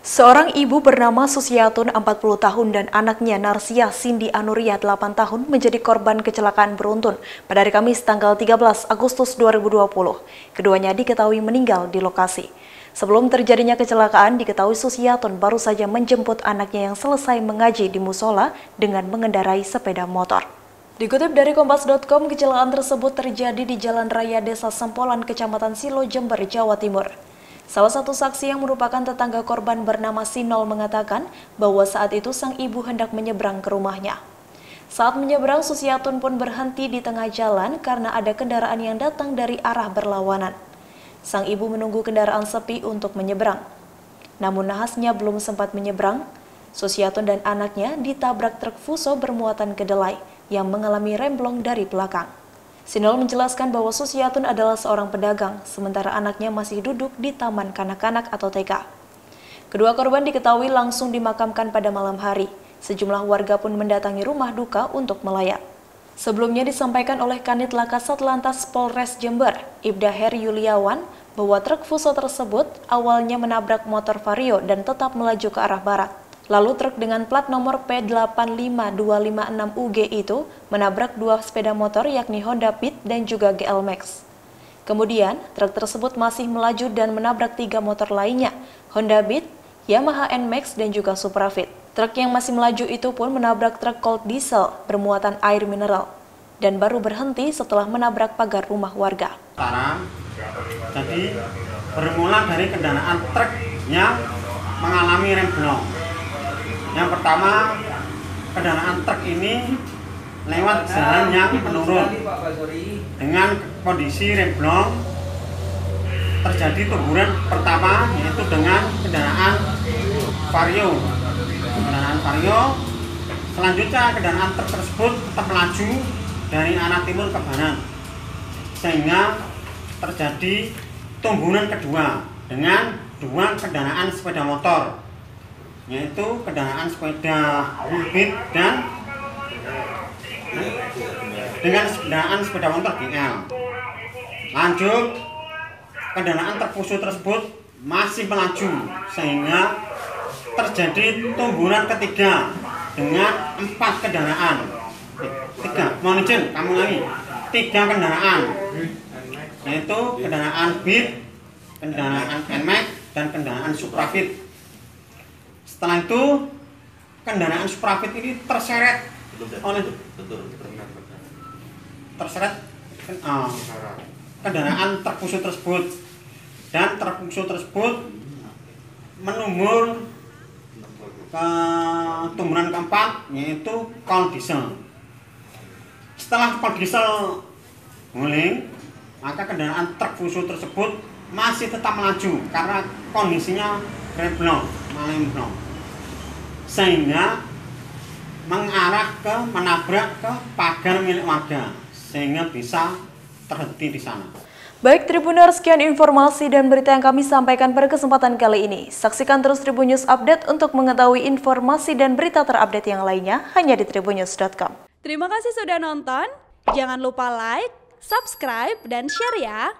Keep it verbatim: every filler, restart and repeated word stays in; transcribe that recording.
Seorang ibu bernama Susiatun empat puluh tahun dan anaknya Narsiah Cindi Annuriyah delapan tahun menjadi korban kecelakaan beruntun pada hari Kamis tanggal tiga belas Agustus dua ribu dua puluh. Keduanya diketahui meninggal di lokasi. Sebelum terjadinya kecelakaan, diketahui Susiatun baru saja menjemput anaknya yang selesai mengaji di musola dengan mengendarai sepeda motor. Dikutip dari Kompas dot com, kecelakaan tersebut terjadi di Jalan Raya Desa Sempolan, Kecamatan Silo, Jember, Jawa Timur. Salah satu saksi yang merupakan tetangga korban bernama Sinol mengatakan bahwa saat itu sang ibu hendak menyeberang ke rumahnya. Saat menyeberang, Susiatun pun berhenti di tengah jalan karena ada kendaraan yang datang dari arah berlawanan. Sang ibu menunggu kendaraan sepi untuk menyeberang. Namun nahasnya belum sempat menyeberang, Susiatun dan anaknya ditabrak truk Fuso bermuatan kedelai yang mengalami remblong dari belakang. Sinol menjelaskan bahwa Susiatun adalah seorang pedagang, sementara anaknya masih duduk di taman kanak-kanak atau T K. Kedua korban diketahui langsung dimakamkan pada malam hari. Sejumlah warga pun mendatangi rumah duka untuk melayat. Sebelumnya disampaikan oleh Kanit Laka Satlantas Polres Jember, Ipda Herry Yuliawan, bahwa truk Fuso tersebut awalnya menabrak motor Vario dan tetap melaju ke arah barat. Lalu truk dengan plat nomor P delapan lima dua lima enam U G itu menabrak dua sepeda motor yakni Honda Beat dan juga G L Max. Kemudian, truk tersebut masih melaju dan menabrak tiga motor lainnya, Honda Beat, Yamaha N Max dan juga Supra Fit. Truk yang masih melaju itu pun menabrak truk Colt Diesel bermuatan air mineral dan baru berhenti setelah menabrak pagar rumah warga. Jadi, bermula dari kendaraan truknya mengalami remblong. Yang pertama, kendaraan truk ini lewat jalan yang menurun. Dengan kondisi remblong, terjadi taburan pertama yaitu dengan kendaraan Vario. Kendaraan Vario, selanjutnya kendaraan truk tersebut tetap melaju dari arah timur ke barat, sehingga terjadi tumbunan kedua dengan dua kendaraan sepeda motor, yaitu kendaraan sepeda Beat dan dengan kendaraan sepeda motor G L. Lanjut, kendaraan terpusuh tersebut masih melaju sehingga terjadi tumbunan ketiga dengan empat kendaraan tiga, mohon izin kamu lagi tiga kendaraan yaitu kendaraan Beat, kendaraan N Max dan kendaraan Supra Fit. Setelah itu, kendaraan Supra Fit ini terseret oleh terseret uh, kendaraan truk Fuso tersebut, dan truk Fuso tersebut menumbur ke tumburan keempat yaitu Colt Diesel. Setelah Colt Diesel guling, maka kendaraan truk Fuso tersebut masih tetap melaju karena kondisinya remblong, melemblong, sehingga mengarah ke menabrak ke pagar milik warga sehingga bisa terhenti di sana. Baik Tribunnews, sekian informasi dan berita yang kami sampaikan pada kesempatan kali ini. Saksikan terus Tribunnews Update untuk mengetahui informasi dan berita terupdate yang lainnya hanya di tribunnews dot com. Terima kasih sudah nonton. Jangan lupa like, subscribe dan share ya.